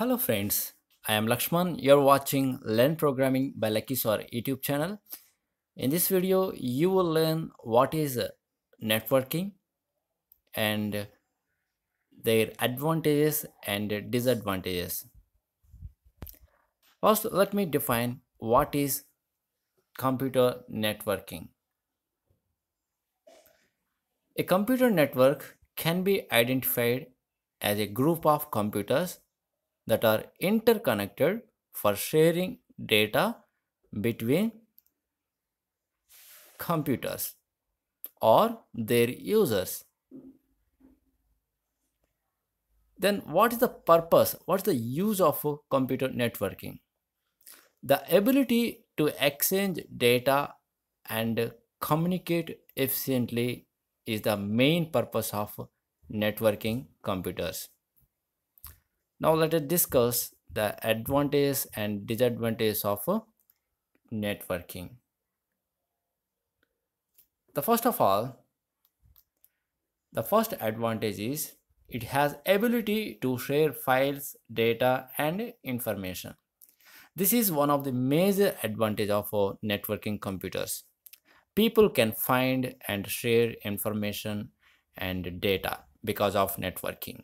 Hello friends, I am Lakshman. You are watching Learn Programming by Learnprograming byluckysir YouTube channel. In this video, you will learn what is networking and their advantages and disadvantages. First, let me define what is computer networking. A computer network can be identified as a group of computers that are interconnected for sharing data between computers or their users. Then what is the purpose? What's the use of computer networking? The ability to exchange data and communicate efficiently is the main purpose of networking computers. Now let us discuss the advantages and disadvantages of networking. The first advantage is it has ability to share files, data and information. This is one of the major advantages of networking computers. People can find and share information and data because of networking.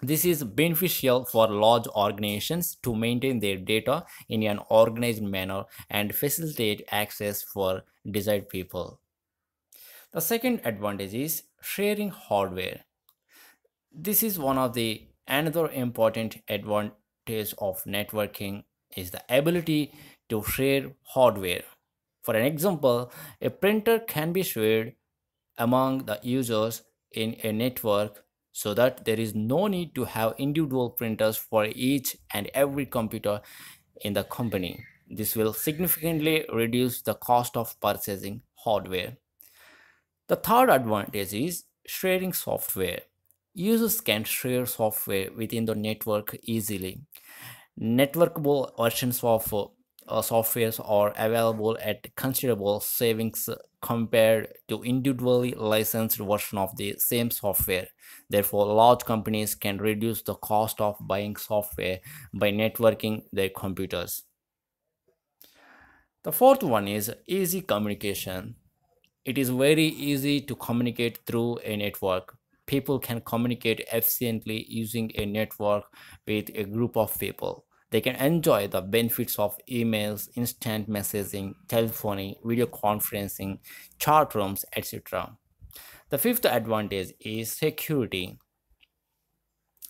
This is beneficial for large organizations to maintain their data in an organized manner and facilitate access for desired people. The second advantage is sharing hardware. This is one of the another important advantage of networking is the ability to share hardware. For an example, a printer can be shared among the users in a network, so that there is no need to have individual printers for each and every computer in the company. This will significantly reduce the cost of purchasing hardware. The third advantage is sharing software. Users can share software within the network easily. Networkable versions of software are available at considerable savings compared to individually licensed version of the same software. Therefore, large companies can reduce the cost of buying software by networking their computers. The fourth one is easy communication. It is very easy to communicate through a network. People can communicate efficiently using a network with a group of people. They can enjoy the benefits of emails, instant messaging, telephony, video conferencing, chat rooms, etc. The fifth advantage is security.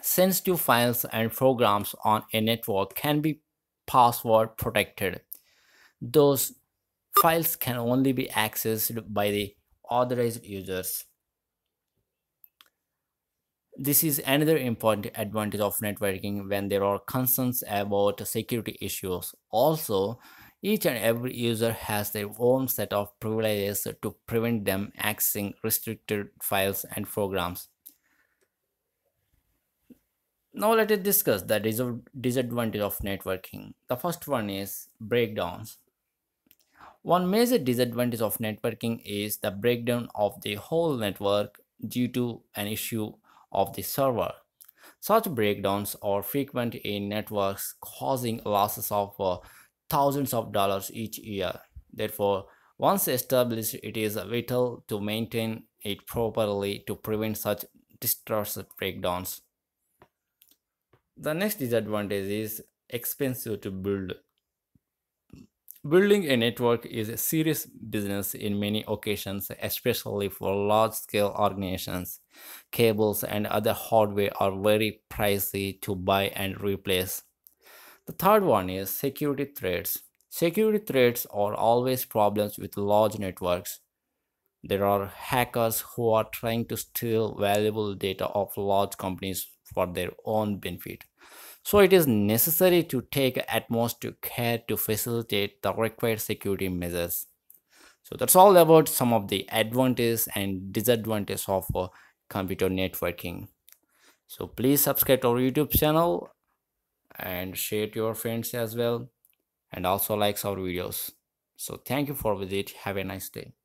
Sensitive files and programs on a network can be password protected. Those files can only be accessed by the authorized users. This is another important advantage of networking when there are concerns about security issues. Also, each and every user has their own set of privileges to prevent them accessing restricted files and programs. Now let us discuss the disadvantage of networking. The first one is breakdowns. One major disadvantage of networking is the breakdown of the whole network due to an issue of the server. Such breakdowns are frequent in networks, causing losses of thousands of dollars each year. Therefore, once established, it is vital to maintain it properly to prevent such disastrous breakdowns. The next disadvantage is expensive to build. Building a network is a serious business in many occasions, especially for large-scale organizations. Cables and other hardware are very pricey to buy and replace. The third one is security threats. Security threats are always problems with large networks. There are hackers who are trying to steal valuable data of large companies for their own benefit. So it is necessary to take utmost care to facilitate the required security measures. So that's all about some of the advantages and disadvantages of computer networking. So please subscribe to our YouTube channel and share to your friends as well, and also like our videos. So thank you for visit. Have a nice day.